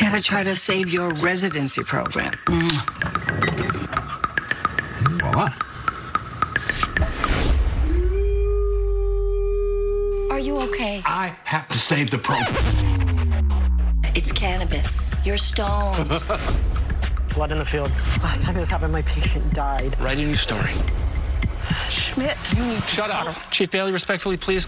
gotta try to save your residency program. Are you okay? I have to save the program. It's cannabis. You're stoned. Blood in the field. Last time this happened, my patient died. Write a new story. Schmidt. Shut up. Chief Bailey, respectfully, please.